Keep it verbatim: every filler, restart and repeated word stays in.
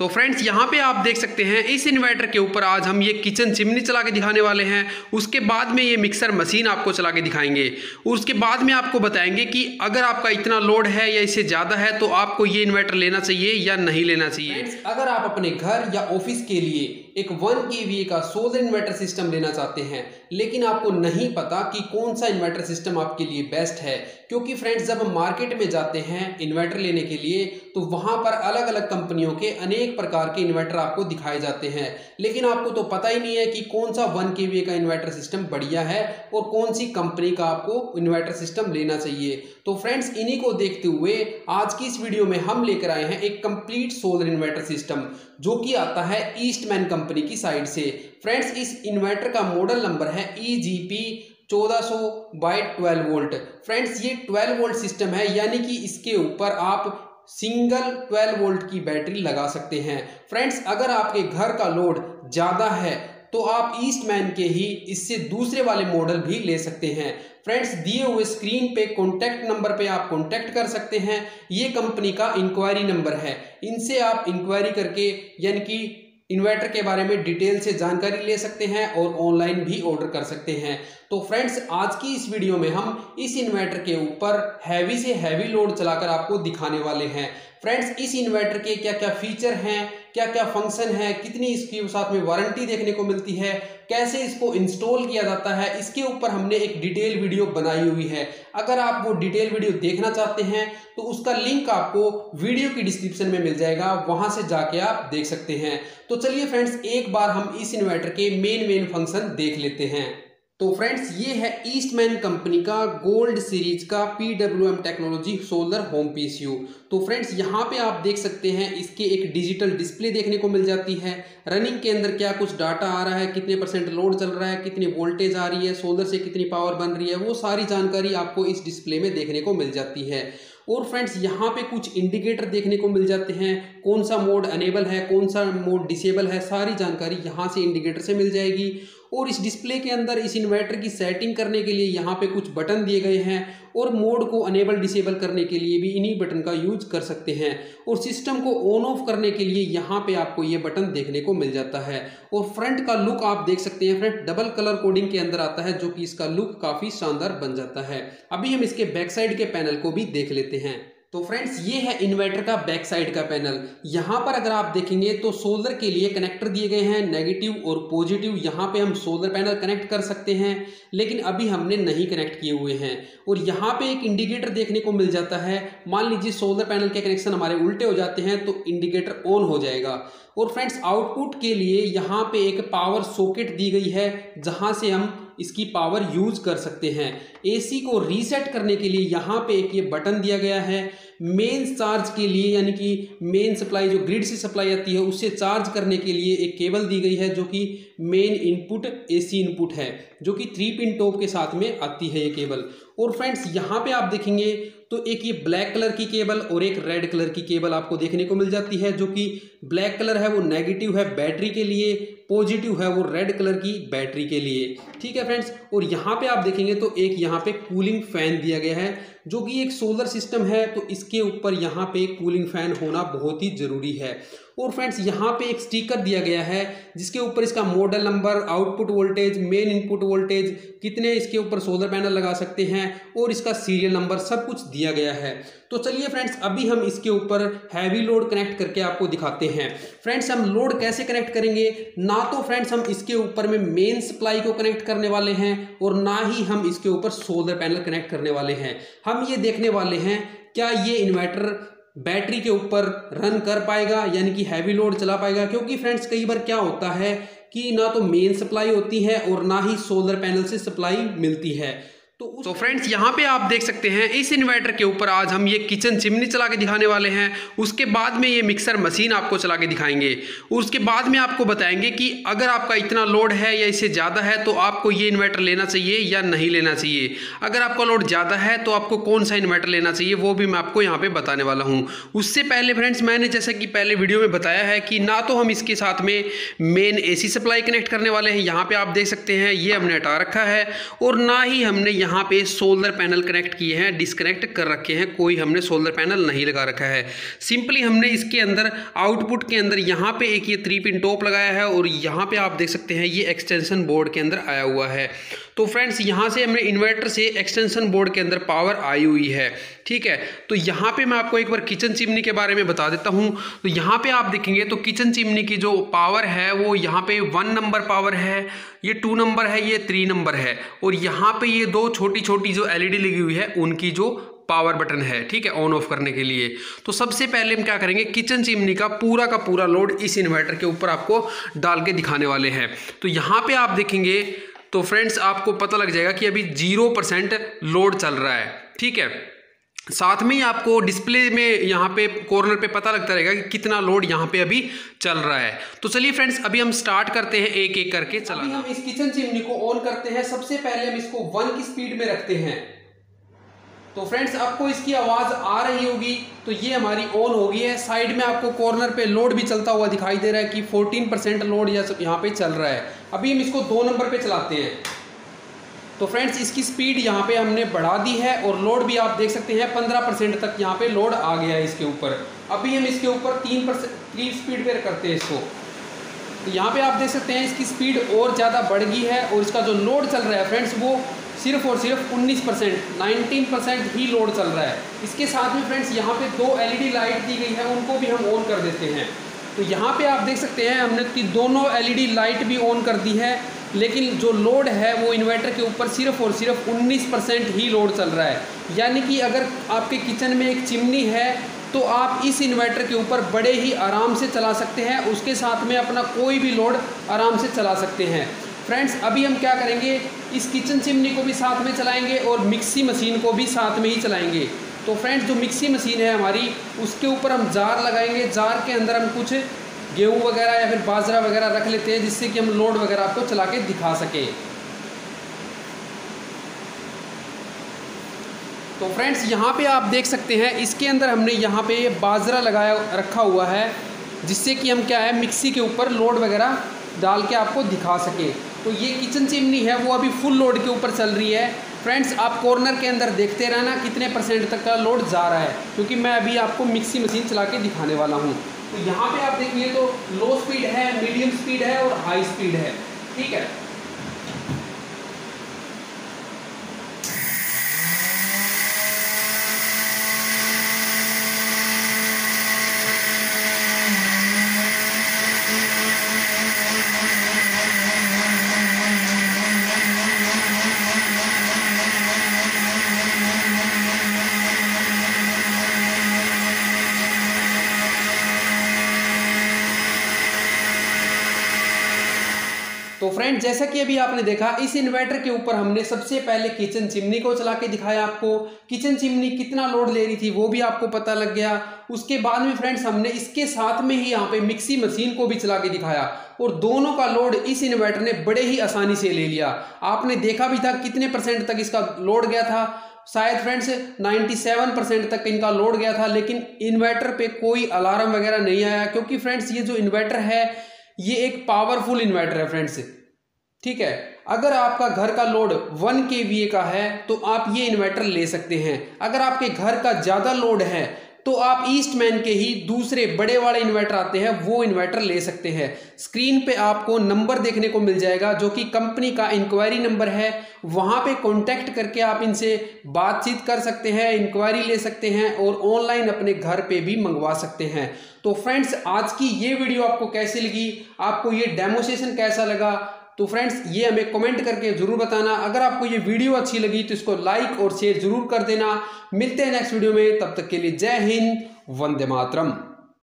तो फ्रेंड्स यहाँ पे आप देख सकते हैं इस इन्वर्टर के ऊपर आज हम ये किचन चिमनी चला के दिखाने वाले हैं। उसके बाद में ये मिक्सर मशीन आपको चला के दिखाएंगे। उसके बाद में आपको बताएंगे कि अगर आपका इतना लोड है या इससे ज़्यादा है तो आपको ये इन्वर्टर लेना चाहिए या नहीं लेना चाहिए। अगर आप अपने घर या ऑफिस के लिए एक वन के वी का सोलर इन्वर्टर सिस्टम लेना चाहते हैं लेकिन आपको नहीं पता कि कौन सा इन्वर्टर सिस्टम आपके लिए बेस्ट है, क्योंकि फ्रेंड्स जब हम मार्केट में जाते हैं इन्वर्टर लेने के लिए तो वहाँ पर अलग अलग कंपनियों के अनेक प्रकार के इन्वर्टर आपको दिखाए जाते हैं, लेकिन आपको तो पता ही नहीं है कि कौन सा वन के वी का इन्वर्टर सिस्टम बढ़िया है और कौन सी कंपनी का आपको इन्वर्टर सिस्टम लेना चाहिए। तो फ्रेंड्स इन्हीं को देखते हुए आज की इस वीडियो में हम लेकर आए हैं एक कंप्लीट सोलर इन्वर्टर सिस्टम जो कि आता है ईस्टमैन कंपनी की साइड से। फ्रेंड्स इस इन्वर्टर का मॉडल नंबर है ई जी पी चौदह सौ बाई ट्वेल्व वोल्ट। फ्रेंड्स ये ट्वेल्व वोल्ट सिस्टम है, यानी कि इसके ऊपर आप सिंगल ट्वेल्व वोल्ट की बैटरी लगा सकते हैं। फ्रेंड्स अगर आपके घर का लोड ज़्यादा है तो आप ईस्टमैन के ही इससे दूसरे वाले मॉडल भी ले सकते हैं। फ्रेंड्स दिए हुए स्क्रीन पे कॉन्टैक्ट नंबर पे आप कॉन्टैक्ट कर सकते हैं। ये कंपनी का इंक्वायरी नंबर है, इनसे आप इंक्वायरी करके यानी कि इन्वर्टर के बारे में डिटेल से जानकारी ले सकते हैं और ऑनलाइन भी ऑर्डर कर सकते हैं। तो फ्रेंड्स आज की इस वीडियो में हम इस इन्वर्टर के ऊपर हैवी से हैवी लोड चलाकर आपको दिखाने वाले हैं। फ्रेंड्स इस इन्वर्टर के क्या क्या फीचर हैं, क्या क्या फंक्शन है, कितनी इसकी साथ में वारंटी देखने को मिलती है, कैसे इसको इंस्टॉल किया जाता है, इसके ऊपर हमने एक डिटेल वीडियो बनाई हुई है। अगर आप वो डिटेल वीडियो देखना चाहते हैं तो उसका लिंक आपको वीडियो की डिस्क्रिप्शन में मिल जाएगा, वहां से जाके आप देख सकते हैं। तो चलिए फ्रेंड्स एक बार हम इस इन्वर्टर के मेन मेन फंक्शन देख लेते हैं। तो फ्रेंड्स ये है ईस्टमैन कंपनी का गोल्ड सीरीज का P W M technology solar home P C U. तो फ्रेंड्स यहाँ पे आप देख सकते हैं इसके एक डिजिटल डिस्प्ले देखने को मिल जाती है, रनिंग के अंदर क्या कुछ डाटा आ रहा है, कितने परसेंट लोड चल रहा है, कितनी वोल्टेज आ रही है, सोलर से कितनी पावर बन रही है, वो सारी जानकारी आपको इस डिस्प्ले में देखने को मिल जाती है। और फ्रेंड्स यहाँ पे कुछ इंडिकेटर देखने को मिल जाते हैं, कौन सा मोड अनेबल है, कौन सा मोड डिसेबल है, सारी जानकारी यहाँ से इंडिकेटर से मिल जाएगी। और इस डिस्प्ले के अंदर इस इन्वर्टर की सेटिंग करने के लिए यहाँ पे कुछ बटन दिए गए हैं और मोड को अनेबल डिसेबल करने के लिए भी इन्हीं बटन का यूज कर सकते हैं। और सिस्टम को ऑन ऑफ करने के लिए यहाँ पे आपको ये बटन देखने को मिल जाता है। और फ्रंट का लुक आप देख सकते हैं, फ्रंट डबल कलर कोडिंग के अंदर आता है जो कि इसका लुक काफ़ी शानदार बन जाता है। अभी हम इसके बैक साइड के पैनल को भी देख लेते हैं। तो फ्रेंड्स ये है इन्वर्टर का बैक साइड का पैनल। यहाँ पर अगर आप देखेंगे तो सोलर के लिए कनेक्टर दिए गए हैं, नेगेटिव और पॉजिटिव। यहाँ पे हम सोलर पैनल कनेक्ट कर सकते हैं लेकिन अभी हमने नहीं कनेक्ट किए हुए हैं। और यहाँ पे एक इंडिकेटर देखने को मिल जाता है, मान लीजिए सोलर पैनल के कनेक्शन हमारे उल्टे हो जाते हैं तो इंडिकेटर ऑन हो जाएगा। और फ्रेंड्स आउटपुट के लिए यहाँ पे एक पावर सॉकेट दी गई है जहाँ से हम इसकी पावर यूज कर सकते हैं। एसी को रीसेट करने के लिए यहाँ पे एक ये बटन दिया गया है। मेन चार्ज के लिए यानी कि मेन सप्लाई जो ग्रिड से सप्लाई आती है उससे चार्ज करने के लिए एक केबल दी गई है जो कि मेन इनपुट एसी इनपुट है, जो कि थ्री पिन टॉप के साथ में आती है ये केबल। और फ्रेंड्स यहाँ पे आप देखेंगे तो एक ये ब्लैक कलर की केबल और एक रेड कलर की केबल आपको देखने को मिल जाती है। जो कि ब्लैक कलर है वो नेगेटिव है बैटरी के लिए, पॉजिटिव है वो रेड कलर की बैटरी के लिए, ठीक है फ्रेंड्स। और यहाँ पे आप देखेंगे तो एक यहाँ पे कूलिंग फैन दिया गया है जो कि एक सोलर सिस्टम है तो इसके ऊपर यहाँ पे कूलिंग फैन होना बहुत ही ज़रूरी है। और फ्रेंड्स यहाँ पे एक स्टिकर दिया गया है जिसके ऊपर इसका model number, output voltage, main input voltage, कितने इसके ऊपर सोलर पैनल लगा सकते हैं और इसका सीरियल नंबर सब कुछ दिया गया है। तो चलिए फ्रेंड्स अभी हम इसके ऊपर हैवी लोड कनेक्ट करके आपको दिखाते हैं। फ्रेंड्स हम लोड कैसे कनेक्ट करेंगे, ना तो फ्रेंड्स हम इसके ऊपर में मेन सप्लाई को कनेक्ट करने वाले हैं और ना ही हम इसके ऊपर सोलर पैनल कनेक्ट करने वाले हैं। हम ये देखने वाले हैं क्या ये इन्वर्टर बैटरी के ऊपर रन कर पाएगा यानी कि हैवी लोड चला पाएगा। क्योंकि फ्रेंड्स कई बार क्या होता है कि ना तो मेन सप्लाई होती है और ना ही सोलर पैनल से सप्लाई मिलती है। तो तो फ्रेंड्स यहाँ पे आप देख सकते हैं इस इन्वर्टर के ऊपर आज हम ये किचन चिमनी चला के दिखाने वाले हैं। उसके बाद में ये मिक्सर मशीन आपको चला के दिखाएंगे। उसके बाद में आपको बताएंगे कि अगर आपका इतना लोड है या इससे ज़्यादा है तो आपको ये इन्वर्टर लेना चाहिए या नहीं लेना चाहिए। अगर आपका लोड ज़्यादा है तो आपको कौन सा इन्वर्टर लेना चाहिए वो भी मैं आपको यहाँ पर बताने वाला हूँ। उससे पहले फ्रेंड्स मैंने जैसा कि पहले वीडियो में बताया है कि ना तो हम इसके साथ में main A C supply connect करने वाले हैं, यहाँ पर आप देख सकते हैं ये हमने हटा रखा है, और ना ही हमने यहाँ पे सोलर पैनल कनेक्ट किए हैं, डिस्कनेक्ट कर रखे हैं, कोई हमने सोलर पैनल नहीं लगा रखा है। सिंपली हमने इसके अंदर आउटपुट के अंदर यहाँ पे एक ये थ्री पिन टॉप लगाया है और यहाँ पे आप देख सकते हैं ये एक्सटेंशन बोर्ड के अंदर आया हुआ है। तो फ्रेंड्स यहाँ से हमने इन्वर्टर से एक्सटेंशन बोर्ड के अंदर पावर आई हुई है, ठीक है। तो यहाँ पे मैं आपको एक बार किचन चिमनी के बारे में बता देता हूँ। तो यहाँ पे आप देखेंगे तो किचन चिमनी की जो पावर है वो यहाँ पे वन नंबर पावर है, ये टू नंबर है, ये थ्री नंबर है, और यहाँ पे ये दो छोटी छोटी जो एलईडी लगी हुई है उनकी जो पावर बटन है, ठीक है, ऑन ऑफ करने के लिए। तो सबसे पहले हम क्या करेंगे, किचन चिमनी का पूरा का पूरा लोड इस इन्वर्टर के ऊपर आपको डाल के दिखाने वाले हैं। तो यहाँ पे आप देखेंगे तो फ्रेंड्स आपको पता लग जाएगा कि अभी जीरो परसेंट लोड चल रहा है, ठीक है। साथ में ही आपको डिस्प्ले में यहाँ पे कॉर्नर पे पता लगता रहेगा कि कितना लोड यहाँ पे अभी चल रहा है। तो चलिए फ्रेंड्स अभी हम स्टार्ट करते हैं, एक एक करके चलाएंगे। हम इस किचन चिमनी को ऑन करते हैं। सबसे पहले हम इसको वन की स्पीड में रखते हैं। तो फ्रेंड्स आपको इसकी आवाज़ आ रही होगी, तो ये हमारी ऑन हो गई है। साइड में आपको कॉर्नर पे लोड भी चलता हुआ दिखाई दे रहा है कि चौदह परसेंट लोड यहाँ पे चल रहा है। अभी हम इसको दो नंबर पे चलाते हैं। तो फ्रेंड्स इसकी स्पीड यहाँ पे हमने बढ़ा दी है और लोड भी आप देख सकते हैं पंद्रह परसेंट तक यहाँ पे लोड आ गया है इसके ऊपर। अभी हम इसके ऊपर तीन परसेंट थ्री स्पीड पर करते हैं इसको। तो यहाँ पर आप देख सकते हैं इसकी स्पीड और ज़्यादा बढ़ गई है और इसका जो लोड चल रहा है फ्रेंड्स वो सिर्फ और सिर्फ उन्नीस परसेंट उन्नीस परसेंट ही लोड चल रहा है। इसके साथ में फ्रेंड्स यहाँ पे दो एलईडी लाइट दी गई है, उनको भी हम ऑन कर देते हैं। तो यहाँ पे आप देख सकते हैं हमने दोनों एलईडी लाइट भी ऑन कर दी है, लेकिन जो लोड है वो इन्वर्टर के ऊपर सिर्फ और सिर्फ उन्नीस परसेंट ही लोड चल रहा है। यानी कि अगर आपके किचन में एक चिमनी है तो आप इस इन्वर्टर के ऊपर बड़े ही आराम से चला सकते हैं, उसके साथ में अपना कोई भी लोड आराम से चला सकते हैं। फ्रेंड्स अभी हम क्या करेंगे, इस किचन चिमनी को भी साथ में चलाएंगे और मिक्सी मशीन को भी साथ में ही चलाएंगे। तो फ्रेंड्स जो मिक्सी मशीन है हमारी उसके ऊपर हम जार लगाएंगे। जार के अंदर हम कुछ गेहूं वगैरह या फिर बाजरा वगैरह रख लेते हैं जिससे कि हम लोड वगैरह आपको चला के दिखा सके। तो फ्रेंड्स यहाँ पे आप देख सकते हैं इसके अंदर हमने यहाँ पे बाजरा लगाया रखा हुआ है, जिससे कि हम क्या है मिक्सी के ऊपर लोड वगैरह डाल के आपको दिखा सके। तो ये किचन चिमनी है वो अभी फुल लोड के ऊपर चल रही है। फ्रेंड्स आप कॉर्नर के अंदर देखते रहना कितने परसेंट तक का लोड जा रहा है, क्योंकि मैं अभी आपको मिक्सी मशीन चला के दिखाने वाला हूँ। तो यहाँ पे आप देखिए तो लो स्पीड है, मीडियम स्पीड है और हाई स्पीड है, ठीक है। तो फ्रेंड्स जैसा कि अभी आपने देखा इस इन्वर्टर के ऊपर हमने सबसे पहले किचन चिमनी को चला के दिखाया, आपको किचन चिमनी कितना लोड ले रही थी वो भी आपको पता लग गया। उसके बाद में फ्रेंड्स हमने इसके साथ में ही यहाँ पे मिक्सी मशीन को भी चला के दिखाया और दोनों का लोड इस इन्वर्टर ने बड़े ही आसानी से ले लिया। आपने देखा भी था कितने परसेंट तक इसका लोड गया था, शायद फ्रेंड्स सत्तानवे परसेंट तक इनका लोड गया था, लेकिन इन्वर्टर पे कोई अलार्म वगैरह नहीं आया, क्योंकि फ्रेंड्स ये जो इन्वर्टर है ये एक पावरफुल इन्वर्टर है फ्रेंड्स, ठीक है। अगर आपका घर का लोड वन केवीए का है तो आप ये इन्वर्टर ले सकते हैं। अगर आपके घर का ज़्यादा लोड है तो आप ईस्टमैन के ही दूसरे बड़े वाले इन्वर्टर आते हैं वो इन्वर्टर ले सकते हैं। स्क्रीन पे आपको नंबर देखने को मिल जाएगा जो कि कंपनी का इंक्वायरी नंबर है, वहाँ पे कांटेक्ट करके आप इनसे बातचीत कर सकते हैं, इंक्वायरी ले सकते हैं और ऑनलाइन अपने घर पे भी मंगवा सकते हैं। तो फ्रेंड्स आज की ये वीडियो आपको कैसी लगी, आपको ये डेमोस्ट्रेशन कैसा लगा, तो फ्रेंड्स ये हमें कमेंट करके ज़रूर बताना। अगर आपको ये वीडियो अच्छी लगी तो इसको लाइक और शेयर ज़रूर कर देना। मिलते हैं नेक्स्ट वीडियो में, तब तक के लिए जय हिंद, वंदे मातरम।